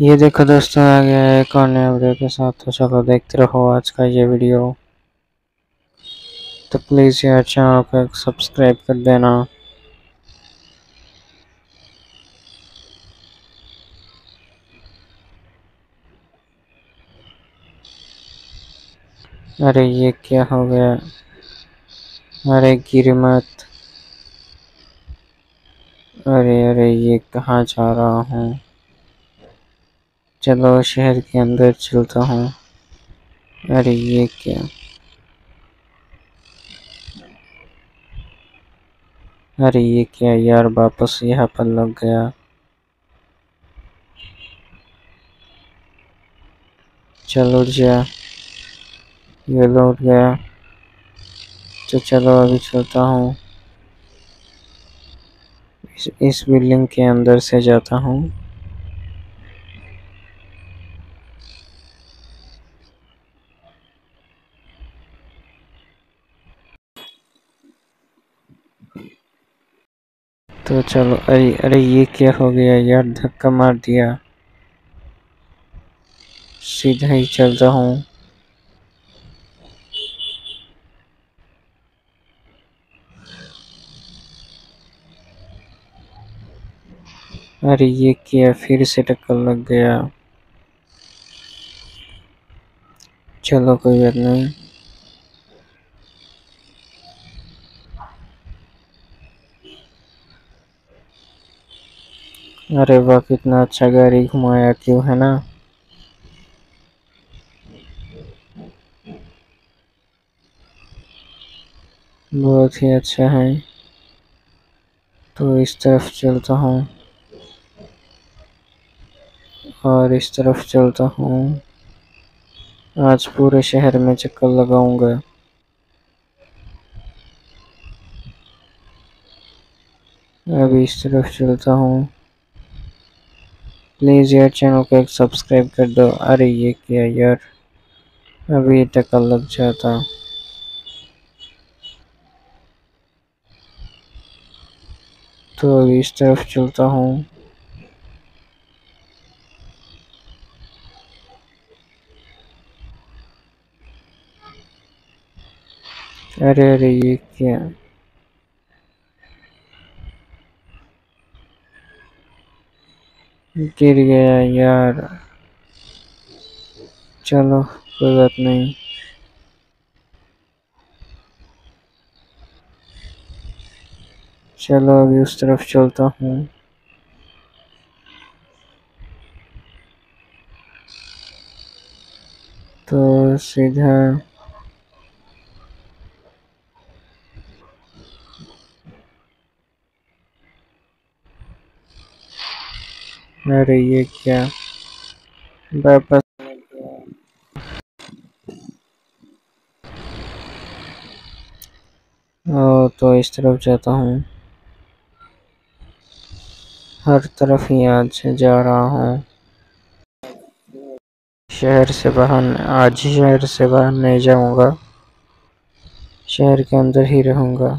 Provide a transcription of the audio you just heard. ये देखो दोस्तों आ गया है एक और नया वीडियो के साथ। तो चलो देखते रहो आज का ये वीडियो। तो प्लीज़ यार चैनल को सब्सक्राइब कर देना। अरे ये क्या हो गया, अरे गिर मत, अरे ये कहाँ जा रहा हूँ। चलो शहर के अंदर चलता हूँ। अरे ये क्या, अरे ये क्या यार, वापस यहाँ पर लग गया। चलो जा, ये लौट गया। तो चलो अभी चलता हूँ, इस बिल्डिंग के अंदर से जाता हूँ। तो चलो, अरे ये क्या हो गया यार, धक्का मार दिया। सीधा ही चलता हूँ। अरे ये क्या, फिर से टक्कर लग गया। चलो कोई बात नहीं। अरे वाह, कितना अच्छा गाड़ी घुमाया, क्यों है ना। बहुत ही अच्छा है। तो इस तरफ चलता हूँ और इस तरफ चलता हूँ। आज पूरे शहर में चक्कर लगाऊंगा। अभी इस तरफ चलता हूँ। प्लीज़ यार चैनल को एक सब्सक्राइब कर दो। अरे ये क्या यार, अभी तक लग जाता। तो अभी इस तरफ चलता हूँ। अरे ये क्या, गिर गया यार। चलो कोई बात नहीं। चलो अभी उस तरफ चलता हूँ। तो सीधा अरे ये क्या, वापस। तो इस तरफ जाता हूँ। हर तरफ ही आज जा रहा हूँ। शहर से बाहर नहीं जाऊँगा, शहर के अंदर ही रहूँगा।